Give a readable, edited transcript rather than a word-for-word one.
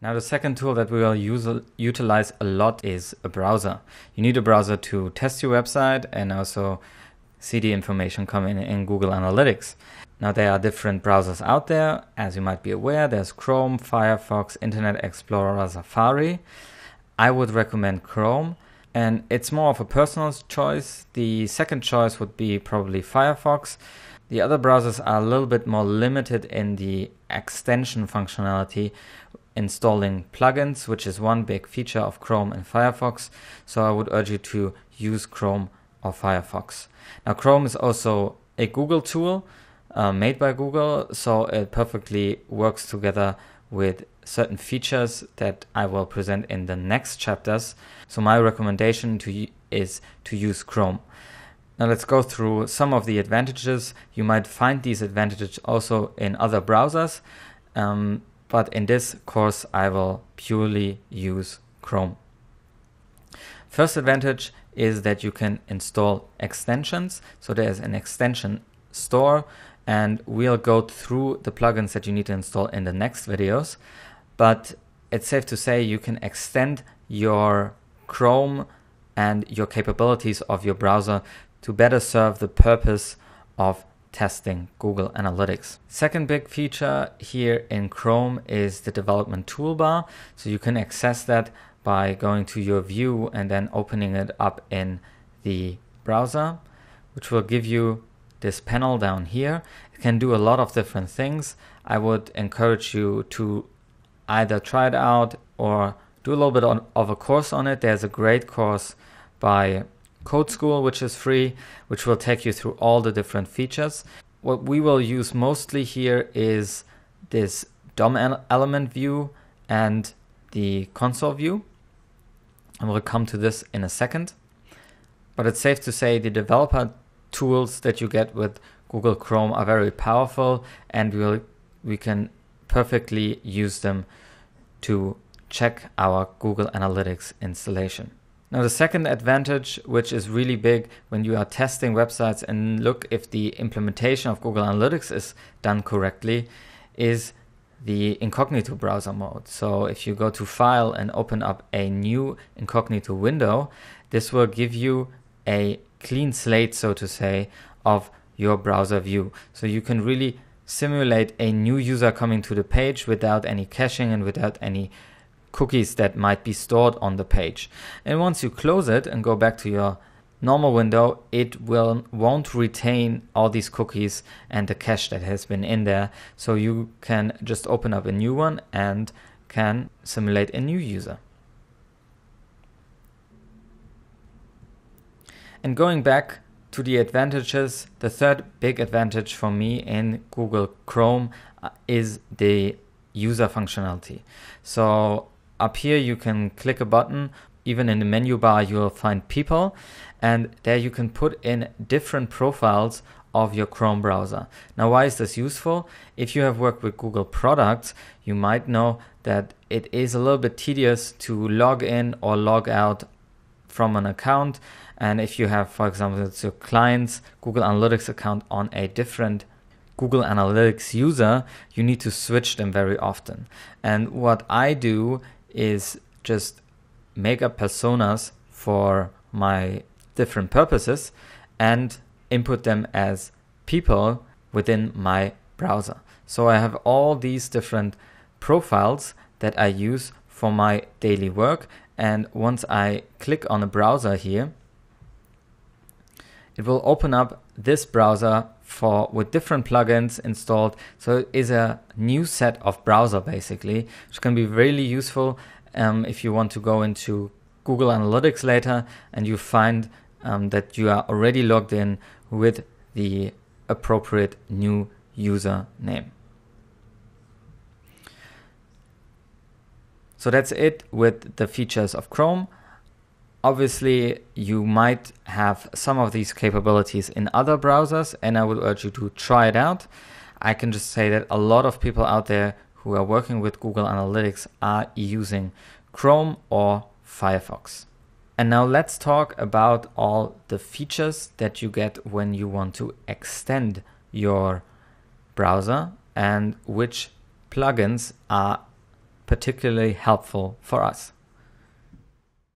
Now, the second tool that we will utilize a lot is a browser. You need a browser to test your website and also see the information coming in Google Analytics. Now, there are different browsers out there. As you might be aware, there's Chrome, Firefox, Internet Explorer, Safari. I would recommend Chrome, and it's more of a personal choice. The second choice would be probably Firefox. The other browsers are a little bit more limited in the extension functionality, installing plugins, which is one big feature of Chrome and Firefox. So I would urge you to use Chrome or Firefox. Now, Chrome is also a Google tool made by Google, so it perfectly works together with certain features that I will present in the next chapters. So my recommendation to you is to use Chrome. Now let's go through some of the advantages. You might find these advantages also in other browsers, but in this course I will purely use Chrome. First advantage is that you can install extensions. So there's an extension store, and we'll go through the plugins that you need to install in the next videos. But it's safe to say you can extend your Chrome and your capabilities of your browser to better serve the purpose of testing Google Analytics. Second big feature here in Chrome is the development toolbar. So you can access that by going to your view and then opening it up in the browser, which will give you this panel down here. It can do a lot of different things. I would encourage you to either try it out or do a little bit of a course on it. There's a great course by Code School, which is free, which will take you through all the different features. What we will use mostly here is this DOM element view and the console view. And we'll come to this in a second. But it's safe to say the developer tools that you get with Google Chrome are very powerful, and we can perfectly use them to check our Google Analytics installation. Now, the second advantage, which is really big when you are testing websites and look if the implementation of Google Analytics is done correctly, is the incognito browser mode. So if you go to File and open up a new incognito window, this will give you a clean slate, so to say, of your browser view. So you can really simulate a new user coming to the page without any caching and without any cookies that might be stored on the page. And once you close it and go back to your normal window, it won't retain all these cookies and the cache that has been in there. So you can just open up a new one and can simulate a new user. And going back to the advantages, the third big advantage for me in Google Chrome is the user functionality. So up here you can click a button. Even in the menu bar you'll find people, and there you can put in different profiles of your Chrome browser. Now, why is this useful? If you have worked with Google products, you might know that it is a little bit tedious to log in or log out from an account. And if you have, for example, it's your client's Google Analytics account on a different Google Analytics user, you need to switch them very often. And what I do is just make up personas for my different purposes and input them as people within my browser. So I have all these different profiles that I use for my daily work. And once I click on a browser here, it will open up this browser with different plugins installed. So it is a new set of browser basically, which can be really useful if you want to go into Google Analytics later and you find that you are already logged in with the appropriate new username. So that's it with the features of Chrome. Obviously, you might have some of these capabilities in other browsers, and I would urge you to try it out. I can just say that a lot of people out there who are working with Google Analytics are using Chrome or Firefox. And now let's talk about all the features that you get when you want to extend your browser and which plugins are particularly helpful for us.